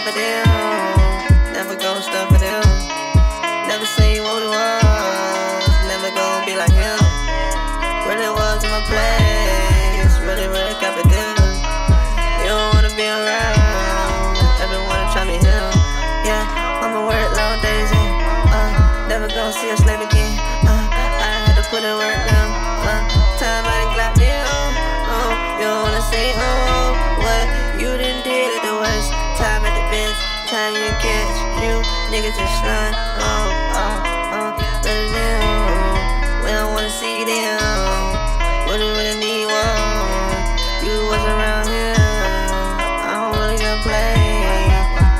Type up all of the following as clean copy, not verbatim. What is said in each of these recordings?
stop it down, never gon' stop it down. Never say what it was, never gon' be like him. Really was my place, really, really got it down. You don't wanna be around, everyone try to him. Yeah, I'ma work long days in, never gon' see a slave again. I had to put in work now, time I done clocked in. You don't wanna say what you done did at the worst time at the bench, time you catch you niggas just slide. Better now, when I wanna see them, what you really need one, you was around here. I don't really gonna play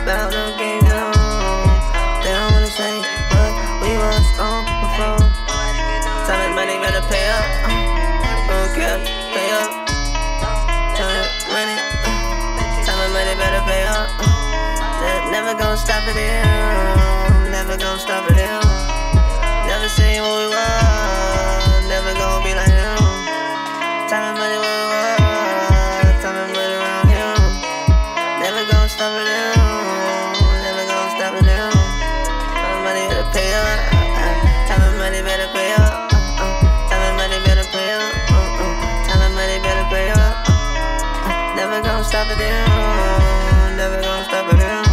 about no games at all. They don't wanna say what we was on before. Time and money better pay up. Don't care, pay up. Never gon' stop it down, never gon' stop it down. Never say what we want, never gon' be like him. Time and money what we want, time and money around him. Never gon' stop it down, never gon' stop it down. Time and money better pay up, time and money better pay up. Time and money better pay up, time and money better pay up. Never gon' stop it down, never gon' stop it down.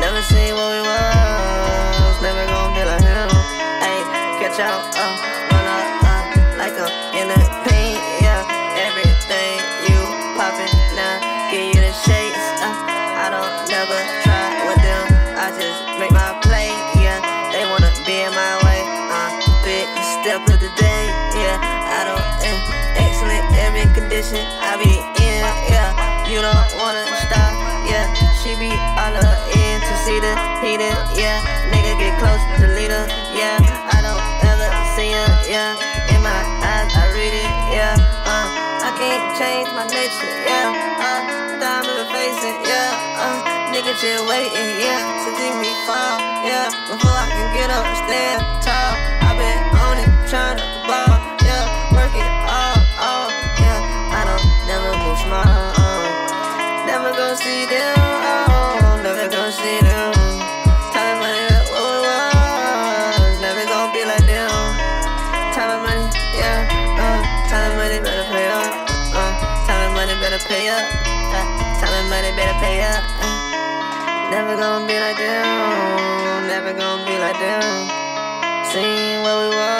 Never say what we was, never gon' be like him. Ayy, catch out, run up, like I'm in the paint, yeah. Everything you poppin', now give you the shakes, I don't never try with them, I just make my play, yeah. They wanna be in my way, big step of the day, yeah. I don't, excellent every condition I be in, yeah. You don't wanna stop, yeah. She be all of her ears. Heat it, yeah, nigga get close to leader, yeah. I don't ever see him, yeah. In my eyes, I read it, yeah. I can't change my nature, yeah. Time to face it, yeah. Nigga just waiting, yeah, to see me fall, yeah. Before I can get up, stand tall. I've been on it, trying to ball, yeah. Work it all, yeah. I don't never move small, never gon' see them, never gon' see them. Pay up, time and money better pay up. Never gonna be like them, never gonna be like them. See what we want.